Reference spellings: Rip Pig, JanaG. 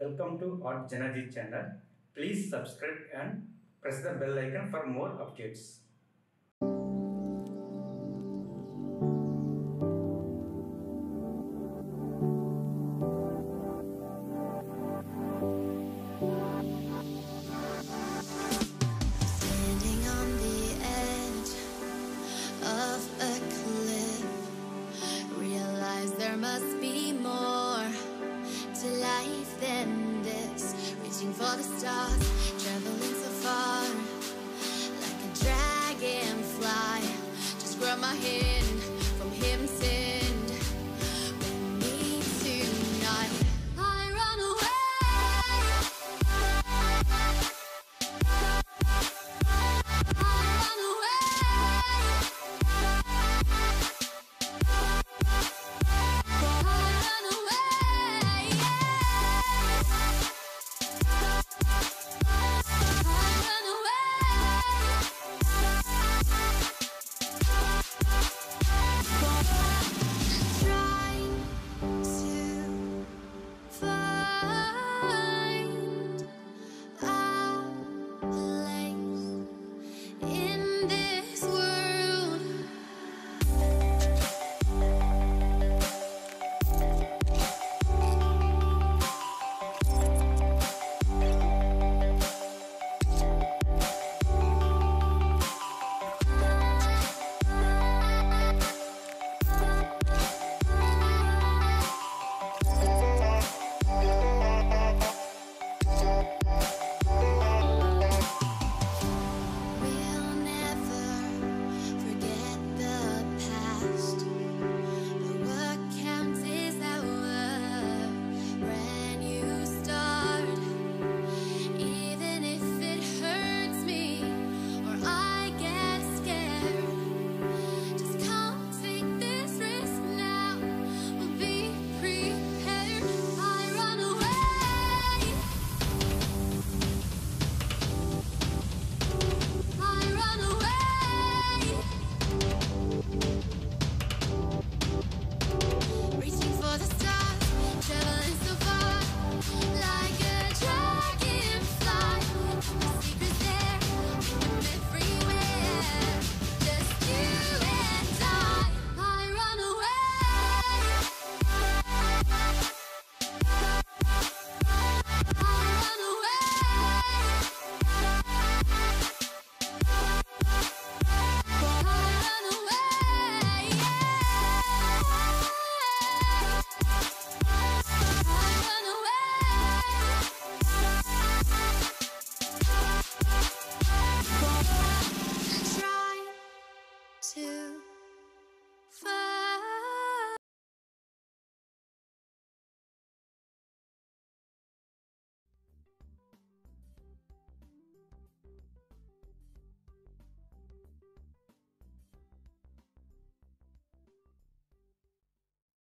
Welcome to our JanaG channel. Please subscribe and press the bell icon for more updates. Standing on the edge of a cliff, realize there must be more to life than this. Reaching for the stars, traveling so far, like a dragonfly. Just grab my hand.